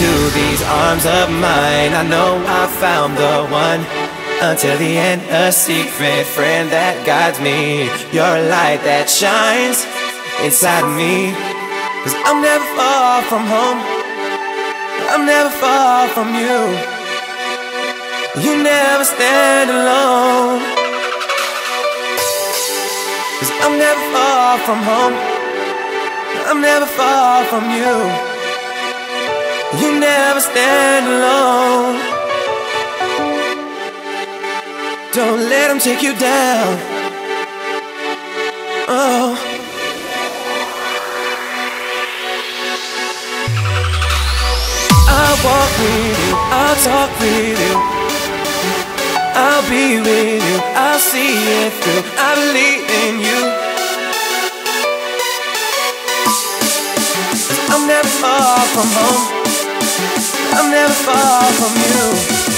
into these arms of mine. I know I found the one. Until the end, a secret friend that guides me. You're a light that shines inside me. 'Cause I'm never far from home. I'm never far from you. You never stand alone. 'Cause I'm never far from home. I'm never far from you. You never stand alone. Don't let them take you down. Oh, I'll walk with you, I'll talk with you, I'll be with you, I'll see it through. I believe in you. I'm never far from home. I'm never far from you.